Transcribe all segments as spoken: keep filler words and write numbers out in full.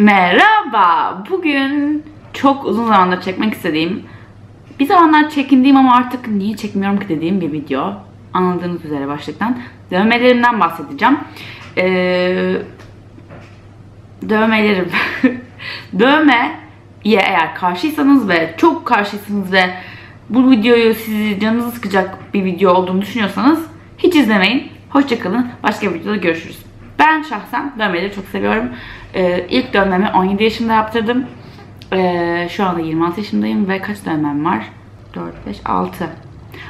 Merhaba. Bugün çok uzun zamandır çekmek istediğim, bir zamanlar çekindiğim ama artık niye çekmiyorum ki dediğim bir video. Anladığınız üzere başlıktan. Dövmelerimden bahsedeceğim. Ee, dövmelerim. Dövme ya eğer karşıysanız ve çok karşıysanız ve bu videoyu sizi canınızı sıkacak bir video olduğunu düşünüyorsanız hiç izlemeyin. Hoşçakalın. Başka bir videoda görüşürüz. Ben şahsen dövmeleri çok seviyorum. Ee, ilk dövmemi on yedi yaşımda yaptırdım. Ee, şu anda yirmi altı yaşındayım ve kaç dövmem var? dört, beş, altı.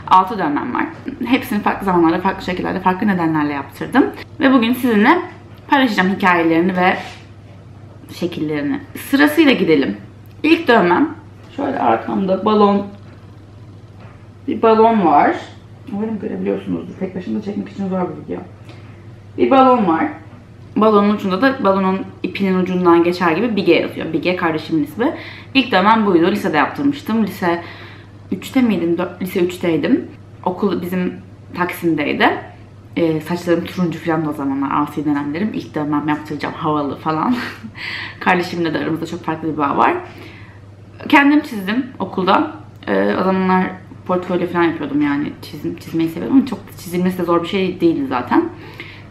altı dövmem var. Hepsini farklı zamanlarda, farklı şekillerde, farklı nedenlerle yaptırdım. Ve bugün sizinle paylaşacağım hikayelerini ve şekillerini. Sırasıyla gidelim. İlk dövmem, şöyle arkamda balon, bir balon var. Umarım görebiliyorsunuzdur. Tek başına çekmek için zor bir video. Bir balon var. Balonun ucunda da balonun ipinin ucundan geçer gibi Bige yazıyor. Bige kardeşimin ismi. İlk dövmem buydu. Lisede yaptırmıştım. Lise üçte miydim? Lise üçteydim. Okul bizim Taksim'deydi. Ee, saçlarım turuncu falan da o zamanlar. Asi dönemlerim. İlk dövmem yaptıracağım. Havalı falan. Kardeşimle de aramızda çok farklı bir bağ var. Kendim çizdim okulda. Ee, o zamanlar portfolyo falan yapıyordum yani. Çizim, çizmeyi seviyordum ama çok çizilmesi de zor bir şey değildi zaten.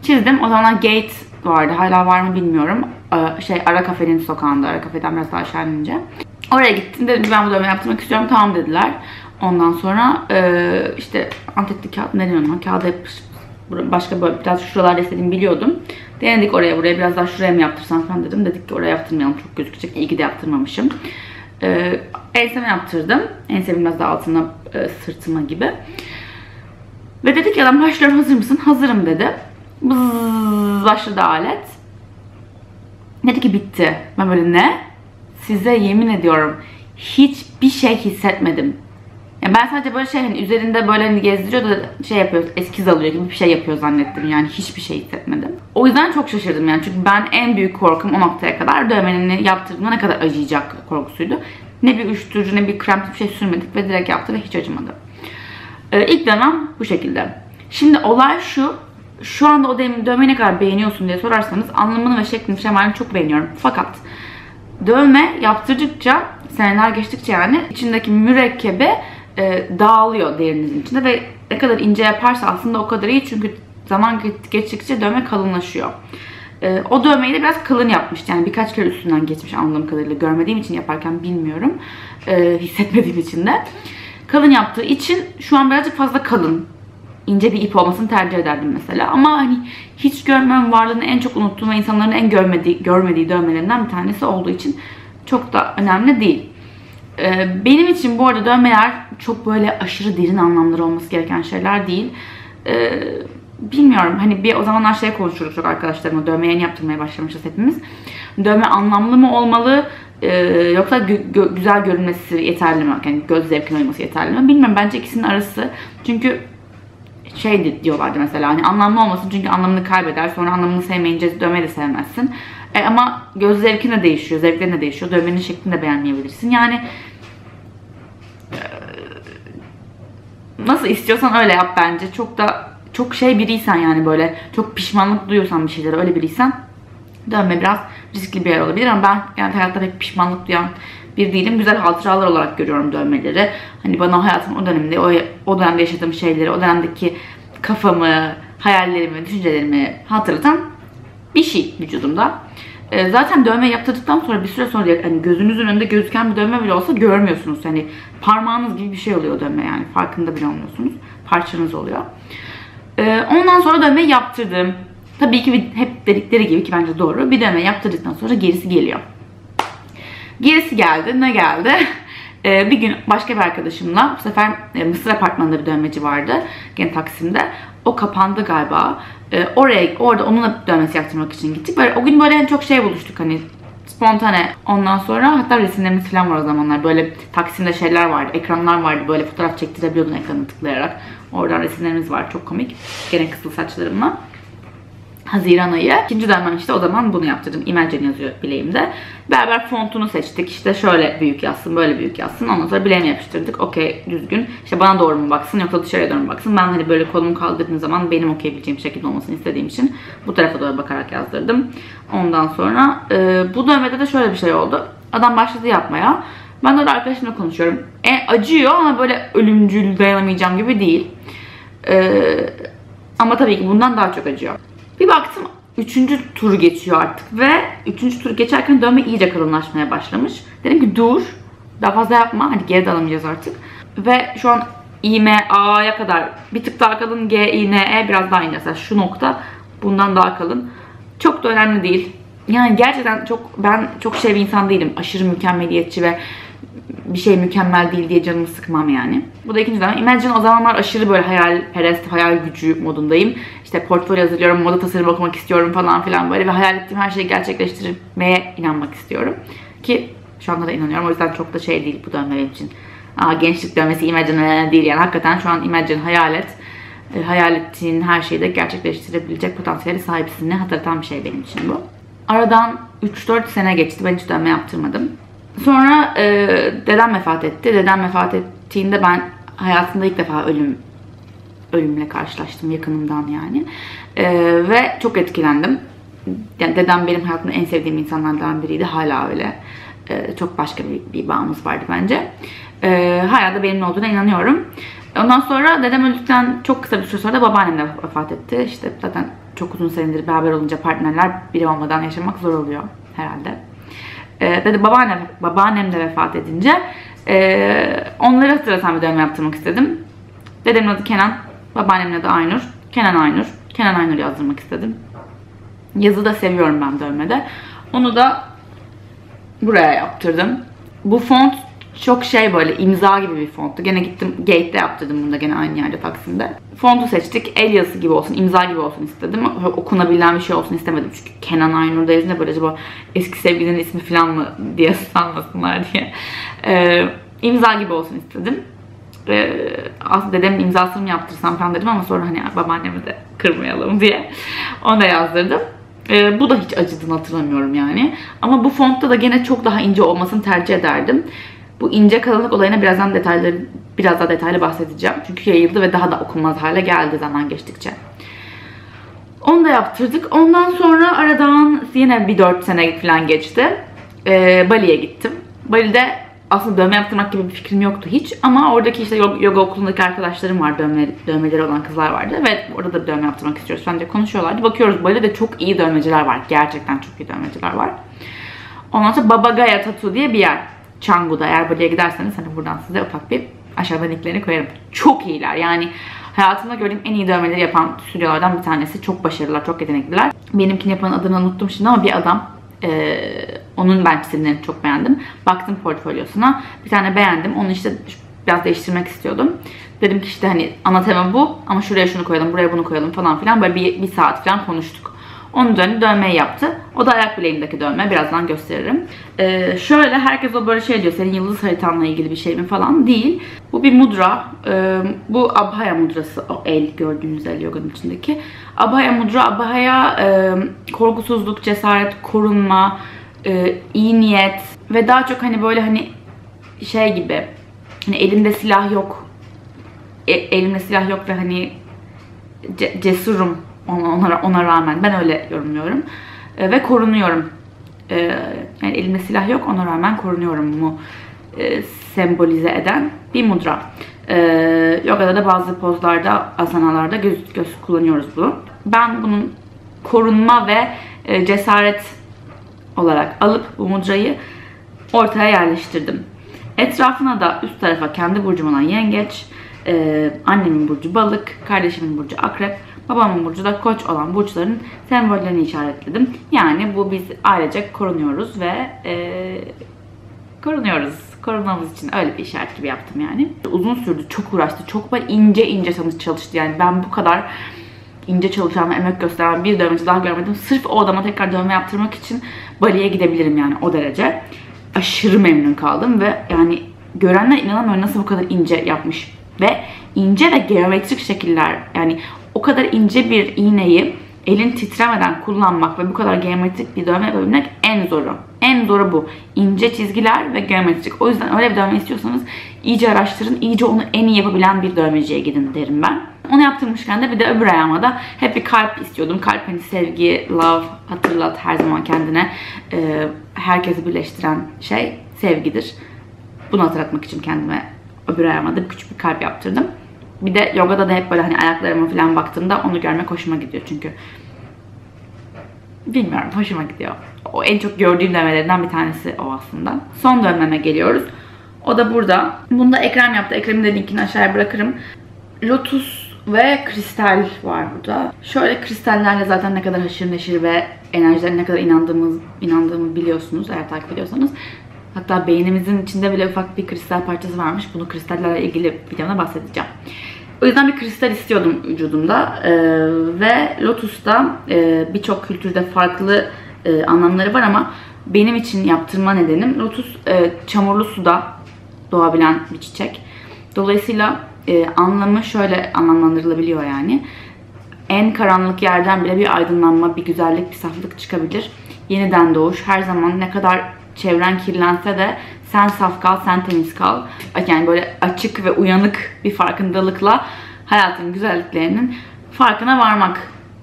Çizdim. O zamanlar Gate vardı. Hala var mı bilmiyorum. Ee, şey Ara Kafe'nin sokağında. Ara Kafe'den biraz daha aşağı inince. Oraya gittim. Dedim ben bu dövme yaptırmak istiyorum. Tamam dediler. Ondan sonra e, işte antetli kağıt ne deniyorum? Kağıda yapışıp başka böyle biraz şuralarda istediğimi biliyordum. Denedik oraya buraya. Biraz daha şuraya mı yaptırsam falan dedim. Dedik ki oraya yaptırmayalım. Çok gözükecek. İyi ki de yaptırmamışım. Ee, enseme yaptırdım. Enseme biraz daha altına e, sırtıma gibi. Ve dedik ki adam başlıyorum. Hazır mısın? Hazırım dedi. Bzzz başladı alet. Dedi ki bitti. Ben böyle ne? Size yemin ediyorum hiçbir şey hissetmedim. Yani ben sadece böyle şey hani üzerinde böyle hani gezdiriyor da şey yapıyor, eskiz alıyor gibi bir şey yapıyor zannettim. Yani hiçbir şey hissetmedim. O yüzden çok şaşırdım yani. Çünkü ben en büyük korkum o noktaya kadar dövmenin yaptırdığımda ne kadar acıyacak korkusuydu. Ne bir uyuşturucu ne bir krem bir şey sürmedik ve direkt yaptı ve hiç acımadı. Ee, ilk dönem bu şekilde. Şimdi olay şu. Şu anda o dövmeyi ne kadar beğeniyorsun diye sorarsanız anlamını ve şeklini, şemalini çok beğeniyorum. Fakat dövme yaptırdıkça, seneler geçtikçe yani içindeki mürekkebi e, dağılıyor derinizin içinde ve ne kadar ince yaparsa aslında o kadar iyi çünkü zaman geçtikçe dövme kalınlaşıyor. E, o dövmeyi de biraz kalın yapmıştı yani birkaç kere üstünden geçmiş anladığım kadarıyla görmediğim için yaparken bilmiyorum e, hissetmediğim için de. Kalın yaptığı için şu an birazcık fazla kalın. İnce bir ip olmasını tercih ederdim mesela. Ama hani hiç görmem varlığını en çok unuttuğum ve insanların en görmediği, görmediği dövmelerinden bir tanesi olduğu için çok da önemli değil. Ee, benim için bu arada dövmeler çok böyle aşırı derin anlamları olması gereken şeyler değil. Ee, bilmiyorum hani bir o zamanlar şey konuşurduk çok arkadaşlarımla dövmeye yeni yaptırmaya başlamışız hepimiz. Dövme anlamlı mı olmalı e, yoksa gö gö güzel görünmesi yeterli mi? Yani göz zevkine uyması yeterli mi? Bilmiyorum bence ikisinin arası. Çünkü şey diyorlardı mesela hani anlamlı olmasın çünkü anlamını kaybeder sonra anlamını sevmeyince dövmeyi de sevmezsin e ama göz zevkin de değişiyor zevklerin de değişiyor dövmenin şeklini de beğenmeyebilirsin yani nasıl istiyorsan öyle yap bence çok da çok şey biriysen yani böyle çok pişmanlık duyuyorsan bir şeylere öyle biriysen dövme biraz riskli bir yer olabilir ama ben yani hayatta pek pişmanlık duyan bir değilim. Güzel hatıralar olarak görüyorum dövmeleri. Hani bana hayatımın o döneminde, o, o dönemde yaşadığım şeyleri, o dönemdeki kafamı, hayallerimi, düşüncelerimi hatırlatan bir şey vücudumda. Ee, zaten dövme yaptırdıktan sonra bir süre sonra hani gözünüzün önünde gözüken bir dövme bile olsa görmüyorsunuz. Hani parmağınız gibi bir şey oluyor dövme yani. Farkında bile olmuyorsunuz. Parçanız oluyor. Ee, ondan sonra dövmeyi yaptırdım. Tabii ki hep dedikleri gibi ki bence doğru. Bir dövme yaptırdıktan sonra gerisi geliyor. Gerisi geldi. Ne geldi? Ee, bir gün başka bir arkadaşımla bu sefer e, Mısır apartmanında bir dövmeci vardı. Gene Taksim'de. O kapandı galiba. Ee, oraya, orada onunla dövmesi yaptırmak için gittik. Böyle, o gün böyle çok şey buluştuk hani spontane. Ondan sonra hatta resimlerimiz falan var o zamanlar. Böyle Taksim'de şeyler vardı. Ekranlar vardı. Böyle fotoğraf çektirebiliyordun ekranı tıklayarak. Oradan resimlerimiz var. Çok komik. Gene kızıl saçlarımla. Haziran ayı. İkinci dönem işte o zaman bunu yaptırdım. İmelcan yazıyor bileğimde. Beraber fontunu seçtik. İşte şöyle büyük yazsın, böyle büyük yazsın. Ondan sonra bileğimi yapıştırdık. Okey, düzgün. İşte bana doğru mu baksın yoksa dışarıya doğru mu baksın. Ben hani böyle kolumu kaldırdığım zaman benim okuyabileceğim şekilde olmasını istediğim için bu tarafa doğru bakarak yazdırdım. Ondan sonra e, bu dövmede de şöyle bir şey oldu. Adam başladı yapmaya. Ben de arkadaşımla konuşuyorum. E, acıyor ama böyle ölümcül dayanamayacağım gibi değil. E, ama tabii ki bundan daha çok acıyor. Bir baktım üçüncü tur geçiyor artık ve üçüncü tur geçerken dövme iyice kalınlaşmaya başlamış. Dedim ki dur, daha fazla yapma, hani geri de alamayacağız artık. Ve şu an I M A'ya kadar bir tık daha kalın, G I N E biraz daha ince. Mesela şu nokta bundan daha kalın. Çok da önemli değil. Yani gerçekten çok, ben çok şey bir insan değilim. Aşırı mükemmeliyetçi ve bir şey mükemmel değil diye canımı sıkmam yani. Bu da ikinci dönem. Imagine o zamanlar aşırı böyle hayalperest, hayal gücü modundayım. İşte portfolyo hazırlıyorum, moda tasarımı okumak istiyorum falan filan böyle. Ve hayal ettiğim her şeyi gerçekleştirmeye inanmak istiyorum. Ki şu anda da inanıyorum. O yüzden çok da şey değil bu dönme benim için. Aa, gençlik dönmesi Imagine değil yani. Hakikaten şu an Imagine hayal et. E, hayal ettiğin her şeyi de gerçekleştirebilecek potansiyeli sahipsin. Ne hatırlatan bir şey benim için bu. Aradan üç dört sene geçti. Ben hiç dönme yaptırmadım. Sonra e, dedem vefat etti. Dedem vefat ettiğinde ben hayatımda ilk defa ölüm ölümle karşılaştım yakınımdan yani. E, ve çok etkilendim. Yani dedem benim hayatımda en sevdiğim insanlardan biriydi. Hala öyle. E, çok başka bir, bir bağımız vardı bence. E, hala da benimle olduğuna inanıyorum. Ondan sonra dedem öldükten çok kısa bir süre sonra da babaannem de vefat etti. İşte zaten çok uzun senedir beraber olunca partnerler biri olmadan yaşamak zor oluyor herhalde. Ee, dedi babaannem, babaannem de vefat edince e, onları hatırlatan bir dövme yaptırmak istedim. Dedemin adı Kenan, babaannemin adı Aynur. Kenan Aynur, Kenan Aynur yazdırmak istedim. Yazı da seviyorum ben dövmede. Onu da buraya yaptırdım. Bu font çok şey böyle imza gibi bir fonttu. Gene gittim Gate'de yaptırdım bunu da gene aynı yerde Taksim'de. Fontu seçtik. El yazısı gibi olsun, imza gibi olsun istedim. Okunabilen bir şey olsun istemedim. Çünkü Kenan Aynur'da yazınca böyle acaba eski sevgilinin ismi falan mı diye sanmasınlar diye. Ee, imza gibi olsun istedim. Ee, aslında dedemin imzasını mı yaptırsam falan dedim ama sonra hani babaannemi de kırmayalım diye. Onu da yazdırdım. Ee, bu da hiç acıdığını hatırlamıyorum yani. Ama bu fontta da gene çok daha ince olmasını tercih ederdim. Bu ince kalınlık olayına birazdan detayları, biraz daha detaylı bahsedeceğim. Çünkü yayıldı ve daha da okunmaz hale geldi zaman geçtikçe. Onu da yaptırdık. Ondan sonra aradan yine bir dört sene falan geçti. Ee, Bali'ye gittim. Bali'de aslında dövme yaptırmak gibi bir fikrim yoktu hiç. Ama oradaki işte yoga okulundaki arkadaşlarım var. Dövme, dövmeleri olan kızlar vardı. Ve orada da dövme yaptırmak istiyoruz. Bence konuşuyorlardı. Bakıyoruz Bali'de çok iyi dövmeciler var. Gerçekten çok iyi dövmeciler var. Ondan sonra Babayaga Tattoo diye bir yer. Çangu'da, eğer buraya giderseniz hani buradan size ufak bir aşağıda linklerini koyarım. Çok iyiler yani, hayatımda gördüğüm en iyi dövmeleri yapan stüdyolardan bir tanesi. Çok başarılılar, çok yetenekliler. Benimkini yapanın adını unuttum şimdi ama bir adam, e, onun ben çizimlerini çok beğendim. Baktım portfolyosuna, bir tane beğendim, onu işte biraz değiştirmek istiyordum. Dedim ki işte hani ana tema bu ama şuraya şunu koyalım, buraya bunu koyalım falan filan, böyle bir, bir saat falan konuştuk. Onun üzerine dövmeyi yaptı. O da ayak bileğimdeki dövme. Birazdan gösteririm. Ee, şöyle herkes o böyle şey diyor. Senin yıldız haritanla ilgili bir şey mi falan değil. Bu bir mudra. Ee, bu Abhaya mudrası. O el, gördüğünüz el yoganın içindeki. Abhaya mudra. Abhaya e, korkusuzluk, cesaret, korunma, e, iyi niyet ve daha çok hani böyle hani şey gibi. Hani elimde silah yok. E, elimde silah yok ve hani ce, cesurum. Ona, ona rağmen. Ben öyle yorumluyorum. E, ve korunuyorum. E, yani elimde silah yok, ona rağmen korunuyorum mu e, sembolize eden bir mudra. E, yoga'da da bazı pozlarda, asanalarda göz, göz kullanıyoruz bunu. Ben bunun korunma ve e, cesaret olarak alıp bu mudrayı ortaya yerleştirdim. Etrafına da üst tarafa kendi burcum olan yengeç, e, annemin burcu balık, kardeşimin burcu akrep, babamın burcu da koç olan burçların sembollerini işaretledim. Yani bu biz ailecek korunuyoruz ve ee, korunuyoruz. Korunmamız için öyle bir işaret gibi yaptım yani. Uzun sürdü, çok uğraştı. Çok böyle ince ince çalıştı yani. Ben bu kadar ince çalışan ve emek gösteren bir dövmeci daha görmedim. Sırf o adama tekrar dövme yaptırmak için Bali'ye gidebilirim yani, o derece. Aşırı memnun kaldım ve yani görenler inanamıyor nasıl bu kadar ince yapmış. Ve ince ve geometrik şekiller yani... O kadar ince bir iğneyi elin titremeden kullanmak ve bu kadar geometrik bir dövme yapabilmek en zoru. En zoru bu. İnce çizgiler ve geometrik. O yüzden öyle bir dövme istiyorsanız iyice araştırın. İyice onu en iyi yapabilen bir dövmeciye gidin derim ben. Onu yaptırmışken de bir de öbür ayağıma da hep bir kalp istiyordum. Kalp, hani sevgi, love, hatırlat her zaman kendine. Ee, herkesi birleştiren şey sevgidir. Bunu hatırlatmak için kendime öbür ayağıma da küçük bir kalp yaptırdım. Bir de yogada da hep böyle hani ayaklarıma falan baktığımda onu görmek hoşuma gidiyor çünkü. Bilmiyorum, hoşuma gidiyor. O en çok gördüğüm dövmelerinden bir tanesi o aslında. Son dövmeme geliyoruz. O da burada. Bunu da Ekrem yaptı. Ekrem'in de linkini aşağıya bırakırım. Lotus ve kristal var burada. Şöyle kristallerle zaten ne kadar haşır neşir ve enerjilerine ne kadar inandığımız, inandığımı biliyorsunuz eğer takip ediyorsanız. Hatta beynimizin içinde bile ufak bir kristal parçası varmış. Bunu kristallerle ilgili videomda bahsedeceğim. O yüzden bir kristal istiyordum vücudumda. Ee, ve Lotus'ta e, birçok kültürde farklı e, anlamları var ama benim için yaptırma nedenim Lotus e, çamurlu suda doğabilen bir çiçek. Dolayısıyla e, anlamı şöyle anlamlandırılabiliyor yani. En karanlık yerden bile bir aydınlanma, bir güzellik, bir saflık çıkabilir. Yeniden doğuş. Her zaman ne kadar çevren kirlense de sen saf kal, sen temiz kal. Yani böyle açık ve uyanık bir farkındalıkla hayatın güzelliklerinin farkına varmak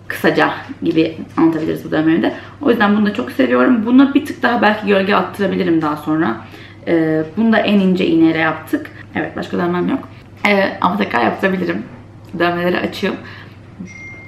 kısaca gibi anlatabiliriz bu dönemleri de. O yüzden bunu da çok seviyorum. Buna bir tık daha belki gölge attırabilirim daha sonra. Ee, bunu da en ince iğneyle yaptık. Evet, başka dövmem yok. Ee, ama tekrar yaptırabilirim. Dövmeleri açığım.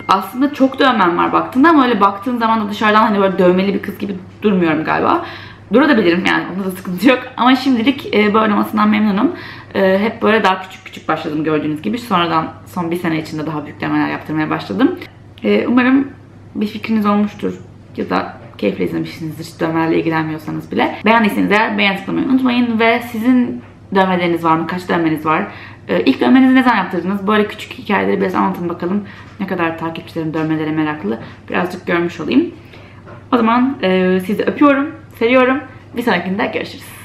Aslında çok dövmem var baktığında ama öyle baktığın zaman da dışarıdan hani böyle dövmeli bir kız gibi durmuyorum galiba. Durabilirim yani, onda da sıkıntı yok. Ama şimdilik e, böyle olmasından memnunum. E, hep böyle daha küçük küçük başladım gördüğünüz gibi. Sonradan son bir sene içinde daha büyük demeler yaptırmaya başladım. E, umarım bir fikriniz olmuştur ya da keyifle izlemişsinizdir hiç dövmelerle ilgilenmiyorsanız bile. Beğendiyseniz eğer beğen tıklamayı unutmayın ve sizin dövmeleriniz var mı? Kaç dövmeniz var? E, ilk dövmenizi ne zaman yaptırdınız? Böyle küçük hikayeleri biraz anlatın bakalım. Ne kadar takipçilerim dövmelere meraklı. Birazcık görmüş olayım. O zaman e, sizi öpüyorum. Seviyorum. Bir sonrakinde görüşürüz.